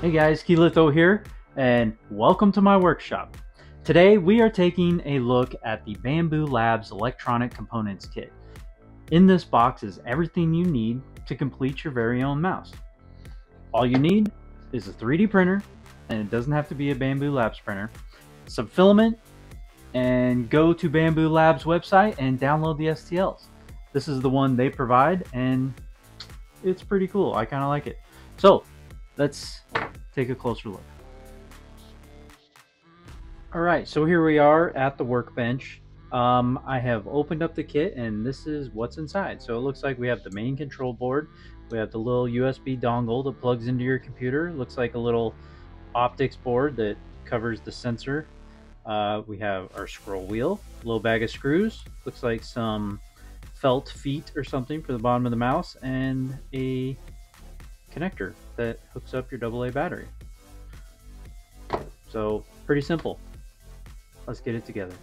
Hey guys, Keylitho here, and welcome to my workshop. Today we are taking a look at the Bambu Labs Electronic Components Kit. In this box is everything you need to complete your very own mouse. All you need is a 3D printer, and it doesn't have to be a Bambu Labs printer, some filament, and go to Bambu Labs website and download the STLs. This is the one they provide, and it's pretty cool. I kind of like it. So let's take a closer look. All right, so here we are at the workbench. I have opened up the kit and this is what's inside. So it looks like we have the main control board. We have the little USB dongle that plugs into your computer. It looks like a little optics board that covers the sensor. We have our scroll wheel, little bag of screws. Looks like some felt feet or something for the bottom of the mouse, and a connector that hooks up your AA battery. So pretty simple. Let's get it together.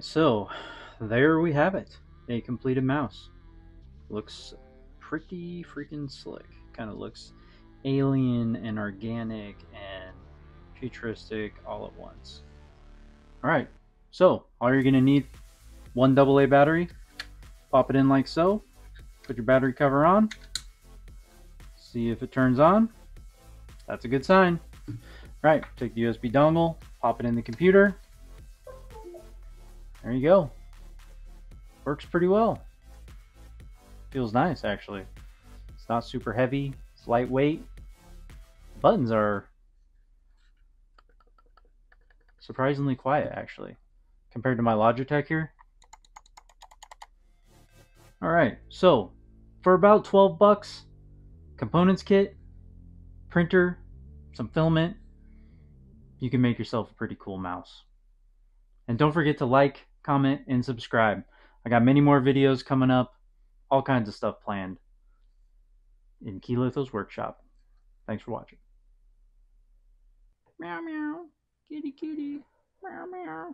So there we have it, a completed mouse. Looks pretty freaking slick. Kind of looks alien and organic and futuristic all at once. All right, so all you're gonna need, one AA battery, pop it in like so, put your battery cover on, see if it turns on. That's a good sign. All right, take the USB dongle, pop it in the computer. There you go. Works pretty well. Feels nice, actually. It's not super heavy. It's lightweight. Buttons are surprisingly quiet, actually, compared to my Logitech here. All right. So for about 12 bucks, components kit, printer, some filament, you can make yourself a pretty cool mouse. And don't forget to like, comment, and subscribe. I got many more videos coming up, all kinds of stuff planned in Keylitho's Workshop. Thanks for watching. Meow meow, kitty kitty, meow meow.